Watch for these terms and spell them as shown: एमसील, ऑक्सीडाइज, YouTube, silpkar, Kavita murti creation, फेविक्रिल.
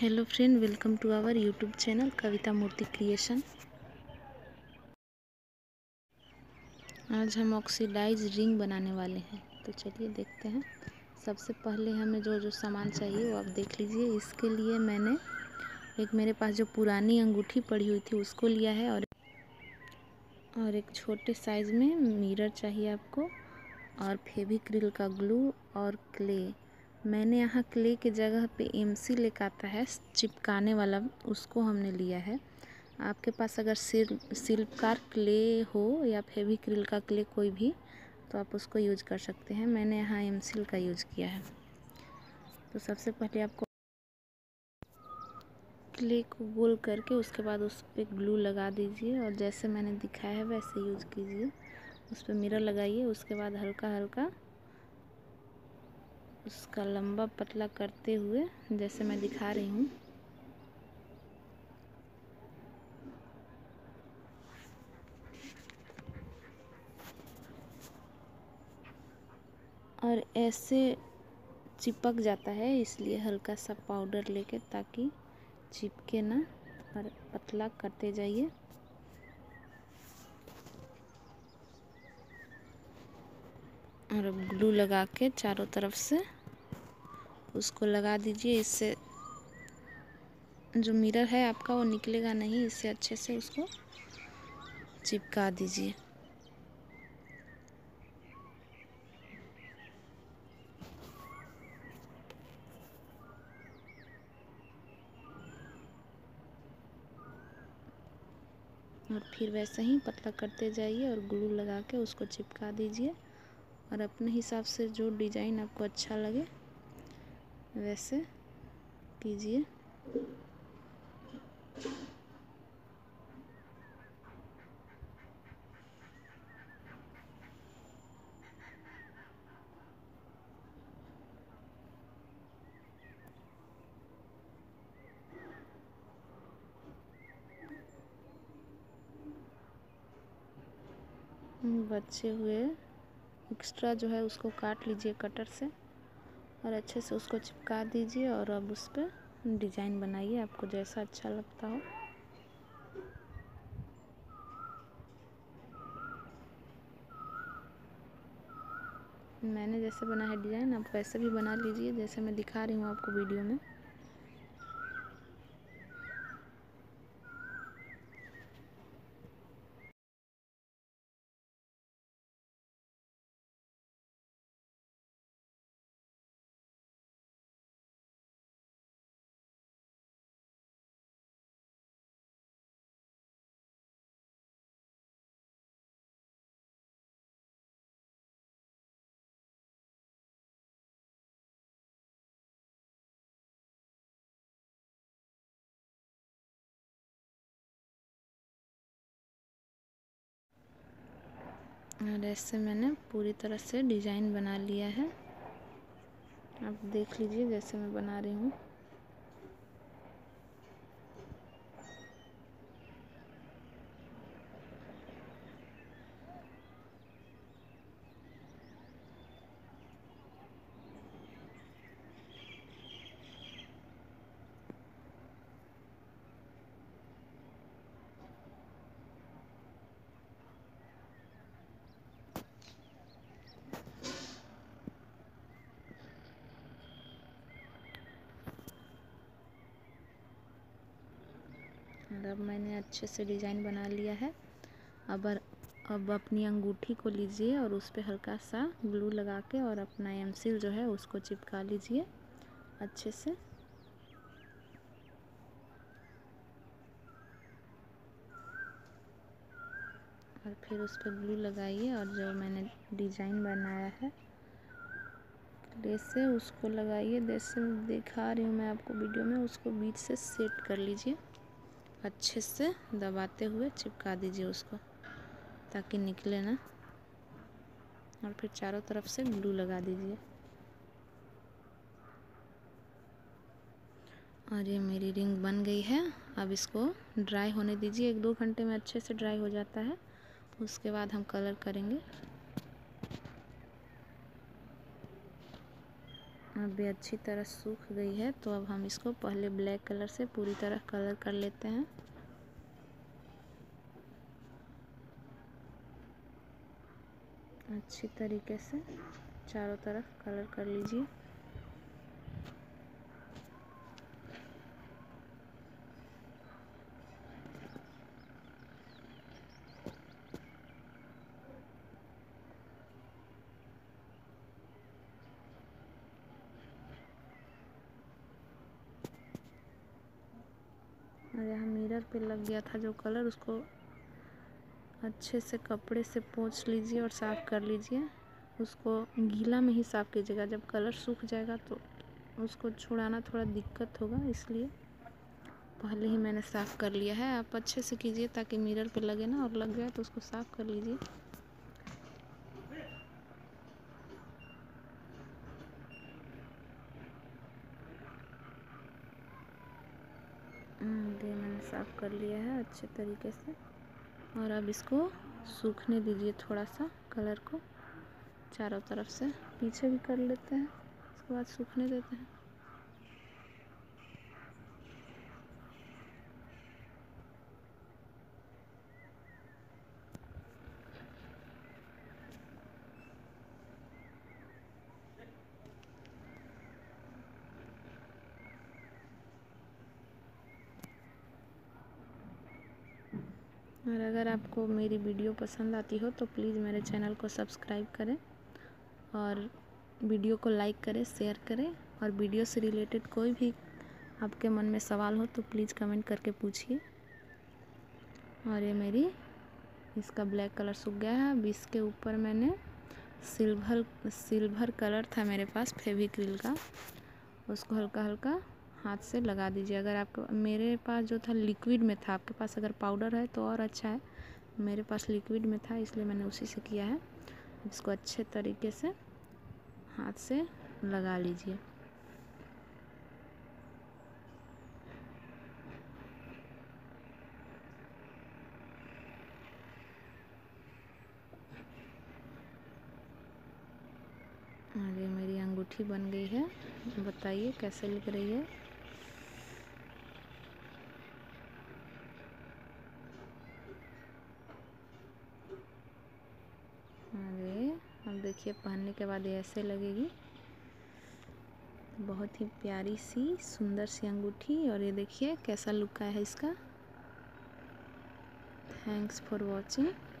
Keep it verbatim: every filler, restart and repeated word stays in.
Hello friend, welcome to our YouTube channel Kavita Murthy creation. आज हम ऑक्सीडाइज ring बनाने वाले हैं, तो चलिए देखते हैं। सबसे पहले हमें जो जो सामान चाहिए वो आप देख लीजिए। इसके लिए मैंने एक मेरे पास जो पुरानी अंगूठी पड़ी हुई थी उसको लिया है, और और एक छोटे साइज़ में मिरर चाहिए आपको, और फेविक्रिल का ग्लू और क्ले। मैंने यहाँ क्ले की जगह पे एमसील एक आता है चिपकाने वाला, उसको हमने लिया है। आपके पास अगर सिल सिल्पकार क्ले हो या फेविक्रिल का क्ले कोई भी, तो आप उसको यूज कर सकते हैं। मैंने यहाँ एमसील का यूज किया है। तो सबसे पहले आपको क्ले को गोल करके उसके बाद उस पर ग्लू लगा दीजिए, और जैसे मैंने दिखाया है वैसे यूज कीजिए। उस पर मिरर लगाइए, उसके बाद हल्का हल्का उसका लंबा पतला करते हुए, जैसे मैं दिखा रही हूँ। और ऐसे चिपक जाता है, इसलिए हल्का सा पाउडर लेके, ताकि चिपके ना, और पतला करते जाइए। और अब ग्लू लगा के चारों तरफ से उसको लगा दीजिए। इससे जो मिरर है आपका वो निकलेगा नहीं, इससे अच्छे से उसको चिपका दीजिए। और फिर वैसे ही पतला करते जाइए और ग्लू लगा के उसको चिपका दीजिए। और अपने हिसाब से जो डिज़ाइन आपको अच्छा लगे वैसे कीजिए। बचे हुए एक्स्ट्रा जो है उसको काट लीजिए कटर से, और अच्छे से उसको चिपका दीजिए। और अब उस पर डिज़ाइन बनाइए, आपको जैसा अच्छा लगता हो। मैंने जैसे बना है डिज़ाइन, आप वैसे भी बना लीजिए जैसे मैं दिखा रही हूँ आपको वीडियो में। और ऐसे मैंने पूरी तरह से डिज़ाइन बना लिया है, आप देख लीजिए जैसे मैं बना रही हूँ। अब मैंने अच्छे से डिज़ाइन बना लिया है। अब अब अपनी अंगूठी को लीजिए और उस पर हल्का सा ग्लू लगा के, और अपना एमसील जो है उसको चिपका लीजिए अच्छे से। और फिर उस पर ग्लू लगाइए, और जो मैंने डिज़ाइन बनाया है जैसे उसको लगाइए जैसे दिखा रही हूँ मैं आपको वीडियो में। उसको बीच से सेट कर लीजिए, अच्छे से दबाते हुए चिपका दीजिए उसको, ताकि निकले ना। और फिर चारों तरफ से ग्लू लगा दीजिए। और ये मेरी रिंग बन गई है। अब इसको ड्राई होने दीजिए, एक दो घंटे में अच्छे से ड्राई हो जाता है। उसके बाद हम कलर करेंगे। अब ये अच्छी तरह सूख गई है। तो अब हम इसको पहले ब्लैक कलर से पूरी तरह कलर कर लेते हैं। अच्छी तरीके से चारों तरफ कलर कर लीजिए। यहाँ मिरर पे लग गया था जो कलर, उसको अच्छे से कपड़े से पोंछ लीजिए और साफ़ कर लीजिए। उसको गीला में ही साफ़ कीजिएगा, जब कलर सूख जाएगा तो उसको छुड़ाना थोड़ा दिक्कत होगा, इसलिए पहले ही मैंने साफ़ कर लिया है। आप अच्छे से कीजिए ताकि मिरर पे लगे ना, और लग जाए तो उसको साफ़ कर लीजिए। ये मैंने साफ़ कर लिया है अच्छे तरीके से। और अब इसको सूखने दीजिए थोड़ा सा, कलर को चारों तरफ से पीछे भी कर लेते हैं, उसके बाद सूखने देते हैं। और अगर आपको मेरी वीडियो पसंद आती हो तो प्लीज़ मेरे चैनल को सब्सक्राइब करें और वीडियो को लाइक करें, शेयर करें। और वीडियो से रिलेटेड कोई भी आपके मन में सवाल हो तो प्लीज़ कमेंट करके पूछिए। और ये मेरी इसका ब्लैक कलर सूख गया है। अब इसके ऊपर मैंने सिल्वर सिल्वर कलर था मेरे पास फेविक्रिल का, उसको हल्का हल्का हाथ से लगा दीजिए। अगर आपको मेरे पास जो था लिक्विड में था, आपके पास अगर पाउडर है तो और अच्छा है। मेरे पास लिक्विड में था इसलिए मैंने उसी से किया है। इसको अच्छे तरीके से हाथ से लगा लीजिए। और ये मेरी अंगूठी बन गई है। बताइए कैसे लग रही है। देखिए पहनने के बाद ऐसे लगेगी, बहुत ही प्यारी सी सुंदर सी अंगूठी। और ये देखिए कैसा लुक आया है इसका। Thanks for watching.